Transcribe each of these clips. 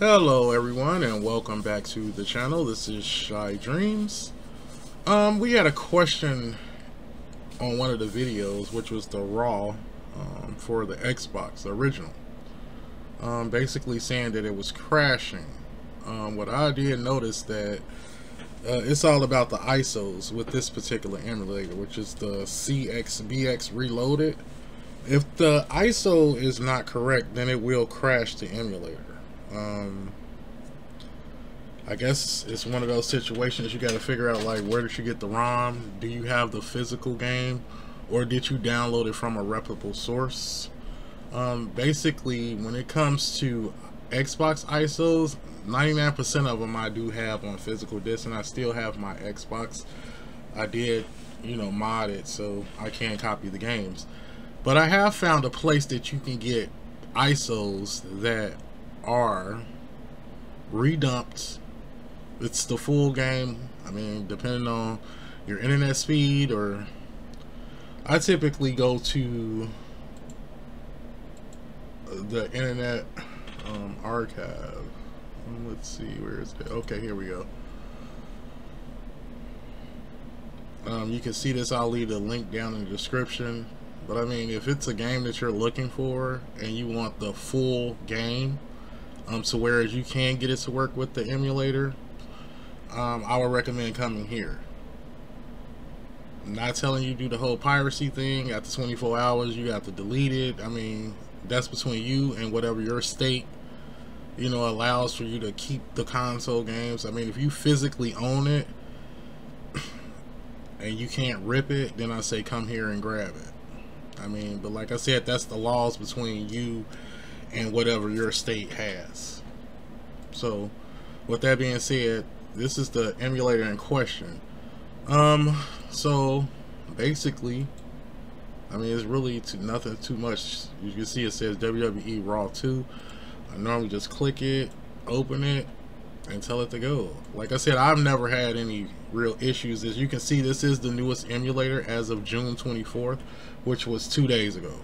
Hello everyone and welcome back to the channel. This is Shy Dreams. We had a question on one of the videos, which was the Raw for the Xbox, the original. Basically saying that it was crashing. What I did notice that it's all about the ISOs with this particular emulator, which is the cxbx reloaded. If the ISO is not correct, then it will crash the emulator. I guess it's one of those situations you got to figure out, like, where did you get the ROM? Do you have the physical game, or did you download it from a reputable source? Basically, when it comes to Xbox ISOs, 99% of them I do have on physical disc, and I still have my Xbox. I did, you know, mod it, so I can't copy the games. But I have found a place that you can get ISOs that are redumped. It's the full game. I mean, depending on your internet speed, or I typically go to the internet archive. Let's see, where is it? Okay, here we go. You can see this. I'll leave the link down in the description. But I mean, if it's a game that you're looking for and you want the full game, so whereas you can get it to work with the emulator, I would recommend coming here. I'm not telling you do the whole piracy thing. After 24 hours, you have to delete it. I mean, that's between you and whatever your state, you know, allows for you to keep the console games. I mean, if you physically own it and you can't rip it, then I say come here and grab it. I mean, but like I said, that's the laws between you and whatever your state has. So with that being said, this is the emulator in question. So basically, I mean, it's really nothing too much. You can see it says WWE Raw 2. I normally just click it, open it, and tell it to go. Like I said, I've never had any real issues. As you can see, this is the newest emulator as of June 24th, which was 2 days ago.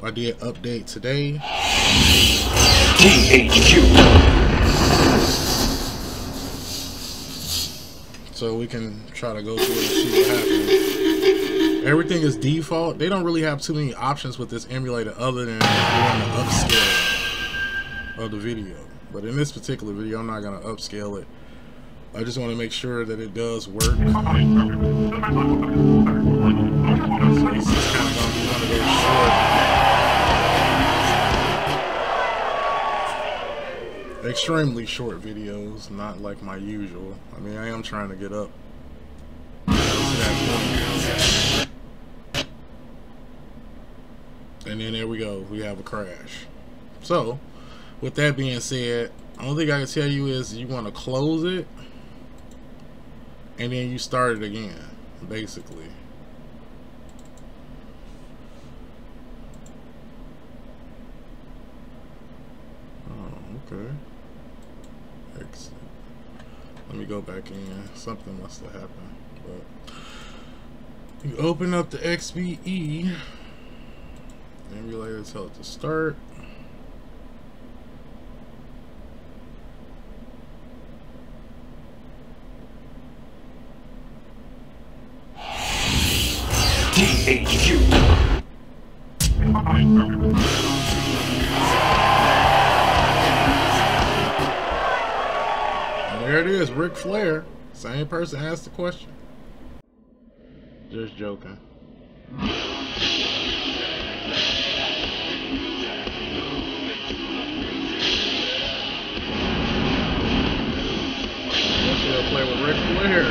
I did update today. THQ. So we can try to go through it and see what happens. Everything is default. They don't really have too many options with this emulator other than doing the upscale of the video. But in this particular video, I'm not going to upscale it. I just want to make sure that it does work. So this is kind of going to be one of those short, extremely short videos, not like my usual. I mean, I am trying to get up. And then there we go. We have a crash. So with that being said, the only thing I can tell you is you want to close it and then you start it again, basically. Oh, okay. Exit. Let me go back in. Something must have happened. But you open up the XBE emulator, tell it to start. THQ. And there it is, Rick Flair. Same person asked the question. Just joking. Let's go play with Rick Flair.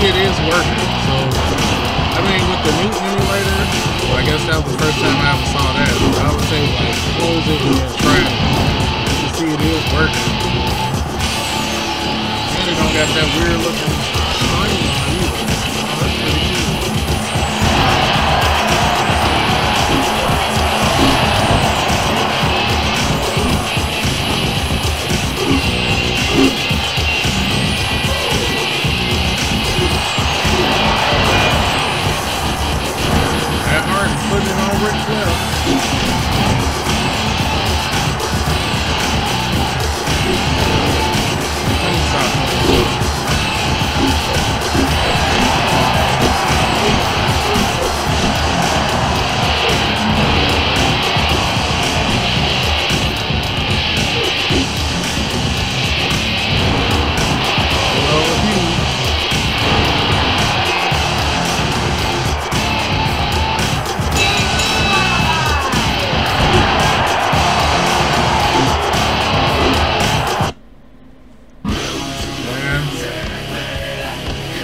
It is working. So I mean, with the new emulator, well, I guess that was the first time I ever saw that. So I would say, like, close it and try it. You can see it is working. got that weird looking green view. That's pretty cool. That art putting it on Rick Flair.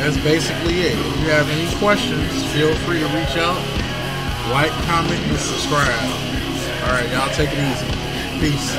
That's basically it. If you have any questions, feel free to reach out, like, comment, and subscribe. Alright, y'all take it easy. Peace.